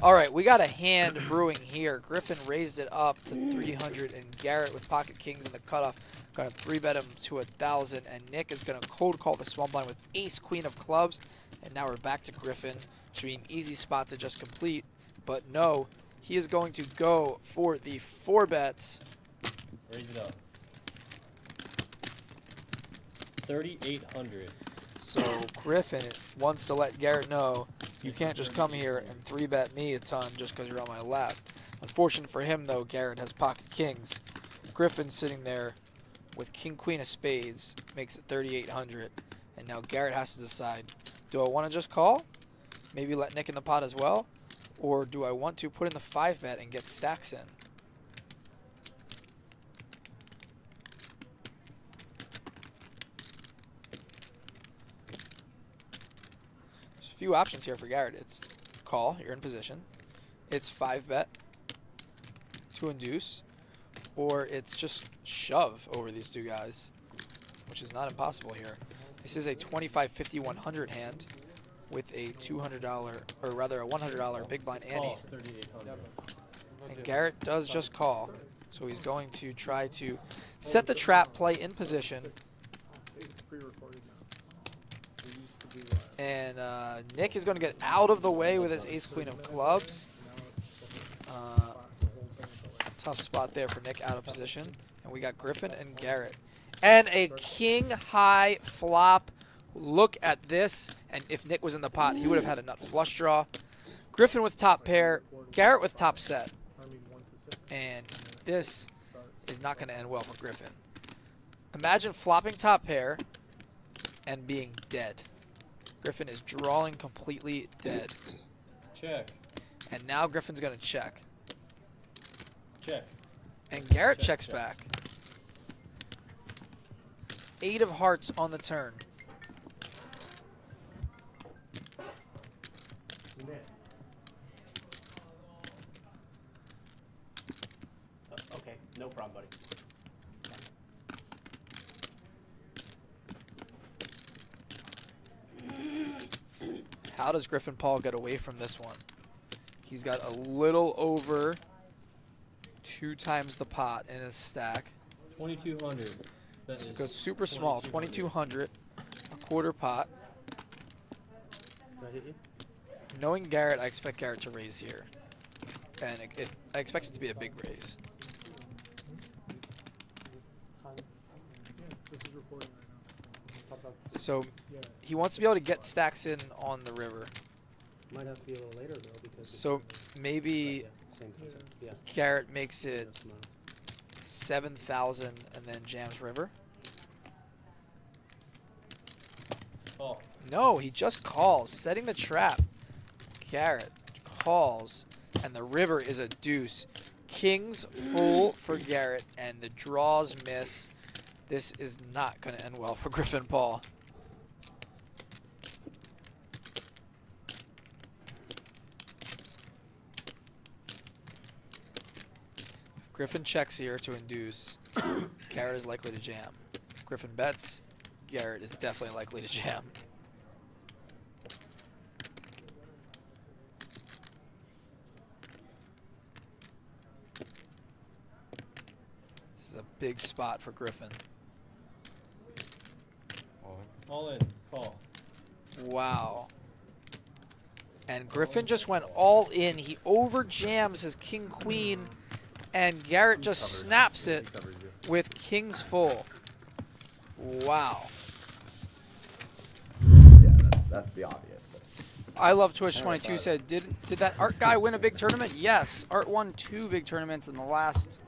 All right, we got a hand brewing here. Griffin raised it up to 300, and Garrett with pocket kings in the cutoff got to 3-bet him to 1,000, and Nick is going to cold call the small blind with ace queen of clubs, and now we're back to Griffin. Should be an easy spot to just complete, but no, he is going to go for the 4-bet. Raise it up. 3,800. So Griffin wants to let Garrett know, you can't just come here and 3-bet me a ton just because you're on my left. Unfortunate for him, though, Garrett has pocket kings. Griffin's sitting there with king, queen of spades, makes it 3,800. And now Garrett has to decide, do I want to just call? Maybe let Nick in the pot as well? Or do I want to put in the 5-bet and get stacks in? Few options here for Garrett. It's call, you're in position. It's 5-bet to induce, or it's just shove over these two guys, which is not impossible here. This is a 25-50-100 hand with a $200, or rather a $100 big blind ante. And Garrett does just call, so he's going to try to set the trap, play in position. And Nick is going to get out of the way with his ace-queen of clubs. Tough spot there for Nick, out of position. And we got Griffin and Garrett. And a king-high flop. Look at this. And if Nick was in the pot, he would have had a nut flush draw. Griffin with top pair. Garrett with top set. And this is not going to end well for Griffin. Imagine flopping top pair and being dead. Griffin is drawing completely dead. Check. And now Griffin's going to check. Check. And Garrett checks back. 8 of hearts on the turn. Okay, no problem, buddy. How does Griffin Paul get away from this one? He's got a little over 2 times the pot in his stack. 2,200. So goes super small. 2,200. A quarter pot. Knowing Garrett, I expect Garrett to raise here. And I expect it to be a big raise. So he wants to be able to get stacks in on the river. Might have to be a little later though, because so maybe Garrett makes it 7,000 and then jams river. Oh. No, he just calls, setting the trap. Garrett calls, and the river is a deuce. Kings full for Garrett, and the draws miss. This is not going to end well for Griffin Paul. If Griffin checks here to induce, Garrett is likely to jam. If Griffin bets, Garrett is definitely likely to jam. This is a big spot for Griffin. All in, call. Wow. And Griffin just went all in. He over jams his king queen, and Garrett just snaps it with kings full. Wow. Yeah, that's the obvious. I Love Twitch 22 said, did that Art guy win a big tournament? Yes, Art won 2 big tournaments in the last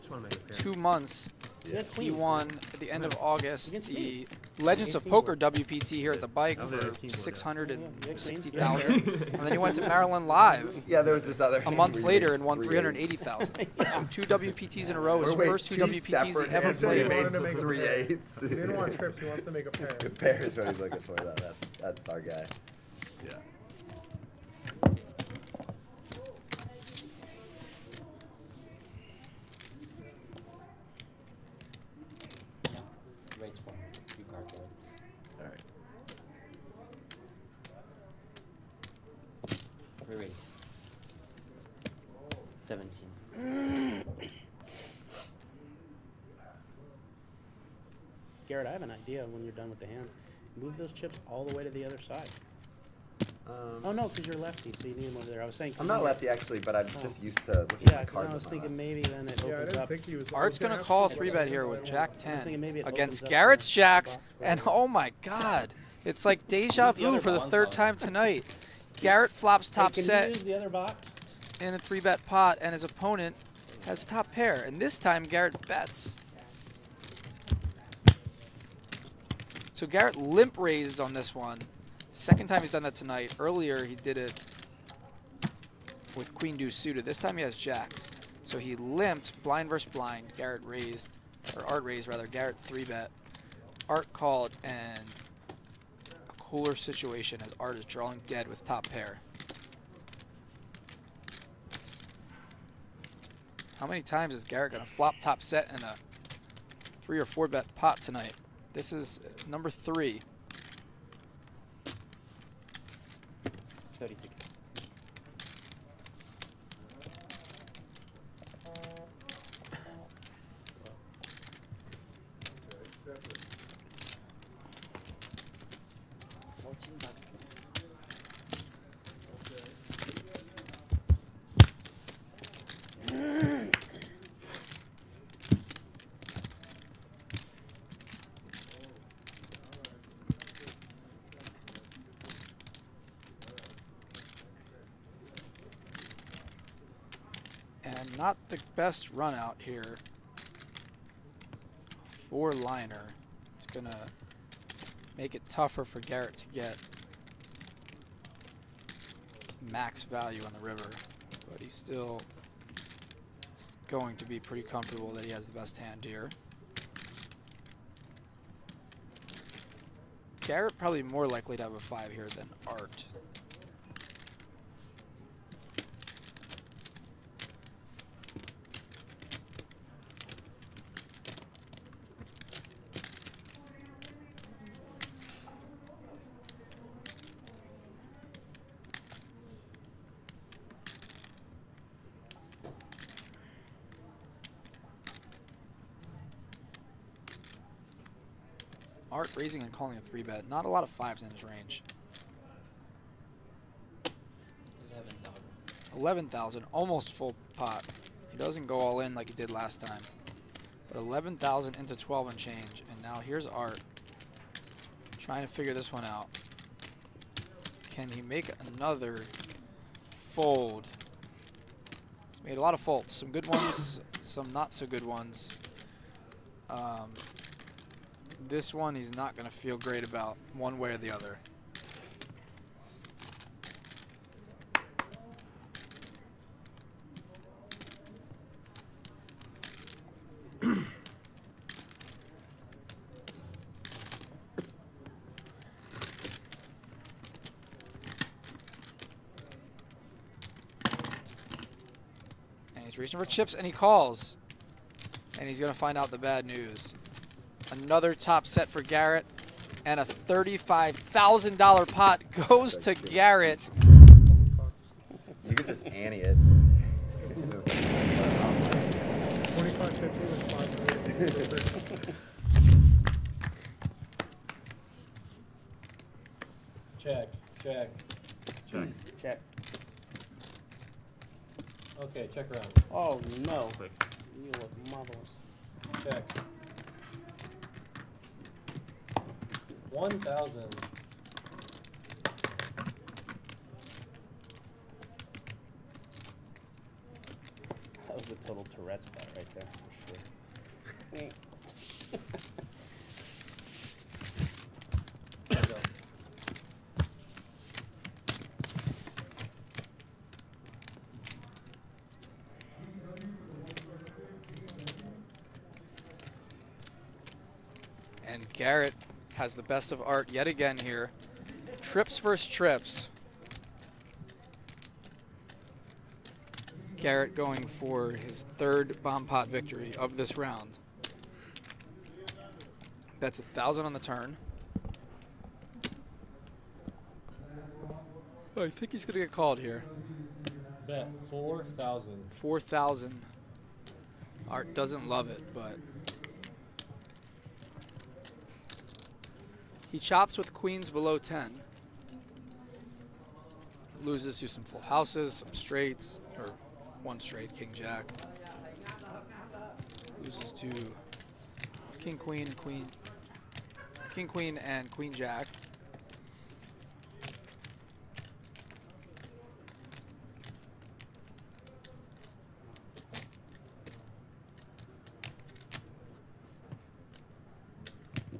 2 months. Yeah. He won at the end of August the Legends of Poker WPT here at the Bike for 660,000, and then he went to Maryland Live. Yeah, there was this other a month later and won 380,000. So 2 WPTs in a row. His first 2 WPTs he ever played. He wanted to make 3 8s. He didn't want trips. He wants to make a pair. A pair is what he's looking for. That's our guy. Yeah. 17. Garrett, I have an idea when you're done with the hand. Move those chips all the way to the other side. Oh, no, because you're lefty, so you need them over there. I was saying... I'm not lefty, actually, but I'm just used to looking at cards. Yeah, I was thinking maybe then it opens up. Art's going to call a 3-bet here with Jack 10 against Garrett's Jacks, and oh my god, it's like deja vu for the third time tonight. Garrett flops top set in the 3-bet pot, and his opponent has top pair, and this time Garrett bets. So Garrett limp raised on this one. Second time he's done that tonight. Earlier he did it with Queen Deuce suited. This time he has jacks. So he limped blind versus blind. Garrett raised, or Art raised rather. Garrett 3-bet. Art called, and a cooler situation as Art is drawing dead with top pair. How many times is Garrett going to flop top set in a 3 or 4-bet pot tonight? This is number 3. 36. Not the best run out here. 4-liner. It's gonna make it tougher for Garrett to get max value on the river, but he's still going to be pretty comfortable that he has the best hand here. Garrett probably more likely to have a 5 here than Art. Art raising and calling a 3-bet. Not a lot of 5s in his range. 11,000, almost full pot. He doesn't go all in like he did last time. But 11,000 into 12 and change. And now here's Art trying to figure this one out. Can he make another fold? He's made a lot of folds. Some good ones, some not so good ones. This one he's not going to feel great about one way or the other. And he's reaching for chips and he calls. And he's going to find out the bad news. Another top set for Garrett, and a $35,000 pot goes to Garrett. You could just ante it. Check, check, check, check. Okay, check around. Oh no! You look marvelous. Check. 1,000. That was a total Tourette's part right there, for sure. There you go. And Garrett has the best of Art yet again here. Trips versus trips. Garrett going for his third bomb pot victory of this round. That's 1,000 on the turn. I think he's going to get called here. Bet 4,000. 4,000. Art doesn't love it, but he chops with queens below 10. Loses to some full houses, some straights, or one straight, king jack. Loses to king queen, queen, king queen, and queen jack.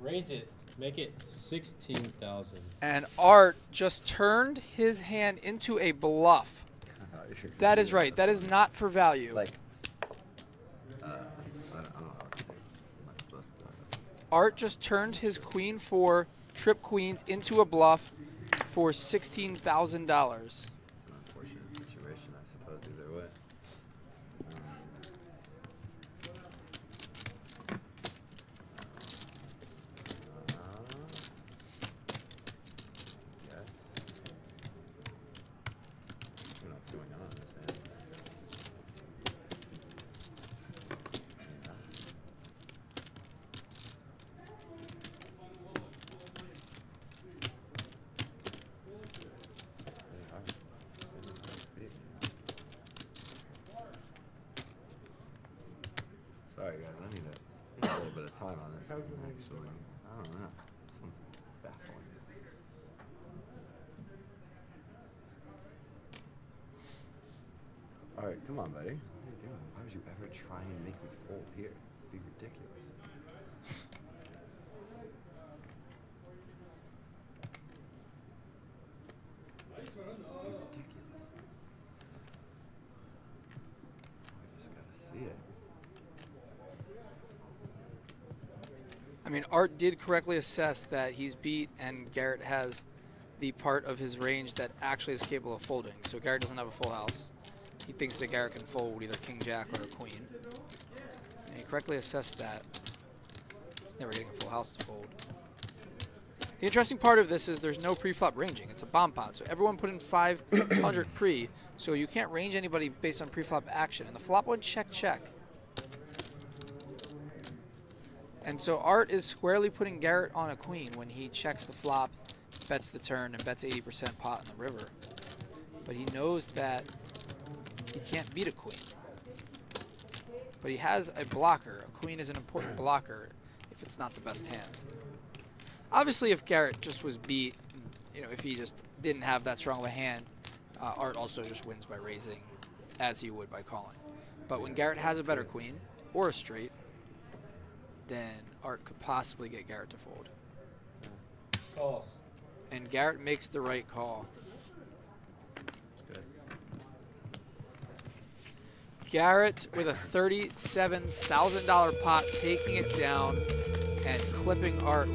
Raise it. Make it 16,000. And Art just turned his hand into a bluff. That is right. That is not for value. Like, I don't know how to do it. Art just turned his queen four trip queens into a bluff for $16,000. An unfortunate situation, I suppose, either way. I mean, Art did correctly assess that he's beat and Garrett has the part of his range that actually is capable of folding. So Garrett doesn't have a full house. He thinks that Garrett can fold either king jack or a queen. And he correctly assessed that. He's never getting a full house to fold. The interesting part of this is there's no pre-flop ranging. It's a bomb pot. So everyone put in 500 pre. So you can't range anybody based on pre-flop action. And the flop went check, check. And so Art is squarely putting Garrett on a queen when he checks the flop, bets the turn, and bets 80% pot in the river. But he knows that he can't beat a queen. But he has a blocker. A queen is an important blocker if it's not the best hand. Obviously, if Garrett just was beat, you know, if he just didn't have that strong of a hand, Art also just wins by raising, as he would by calling. But when Garrett has a better queen or a straight, then Art could possibly get Garrett to fold. Calls. And Garrett makes the right call. That's good. Garrett with a $37,000 pot, taking it down and clipping Art.